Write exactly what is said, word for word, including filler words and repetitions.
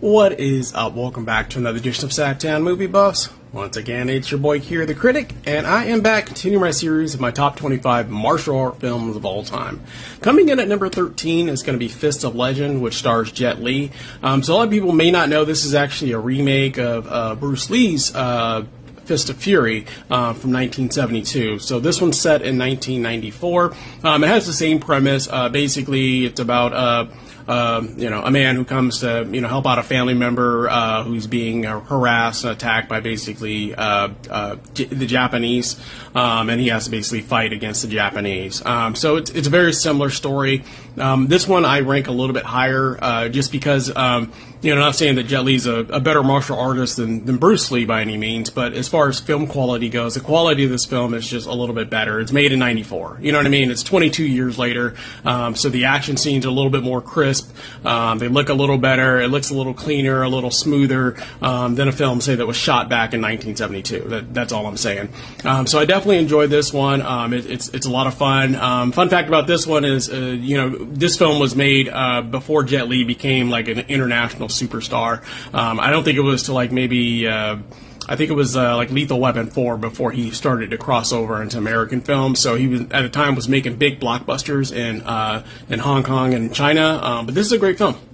What is up? Welcome back to another edition of SacTown Movie Buffs. Once again, it's your boy here, the Critic, and I am back continuing my series of my top twenty-five martial art films of all time. Coming in at number thirteen is going to be Fist of Legend, which stars Jet Li. Um, so a lot of people may not know this is actually a remake of uh, Bruce Lee's uh, Fist of Fury uh, from nineteen seventy-two. So this one's set in nineteen ninety-four. Um, it has the same premise. Uh, basically, it's about uh, Uh, you know, a man who comes to, you know, help out a family member uh, who's being uh, harassed and attacked by basically uh, uh, the Japanese, um, and he has to basically fight against the Japanese. Um, so it's, it's a very similar story. Um, this one I rank a little bit higher uh, just because, um, you know, not saying that Jet Li's a, a better martial artist than, than Bruce Lee by any means, but as far as film quality goes, the quality of this film is just a little bit better. It's made in ninety-four. You know what I mean? It's twenty-two years later, um, so the action scenes are a little bit more crisp. Um, they look a little better. It looks a little cleaner, a little smoother um, than a film, say, that was shot back in nineteen seventy-two. That, that's all I'm saying. Um, so I definitely enjoyed this one. Um, it, it's it's a lot of fun. Um, fun fact about this one is, uh, you know, this film was made uh, before Jet Li became like an international superstar. Um, I don't think it was to like maybe. Uh, I think it was uh, like Lethal Weapon four before he started to cross over into American films. So he was at the time was making big blockbusters in uh, in Hong Kong and China. Um, but this is a great film.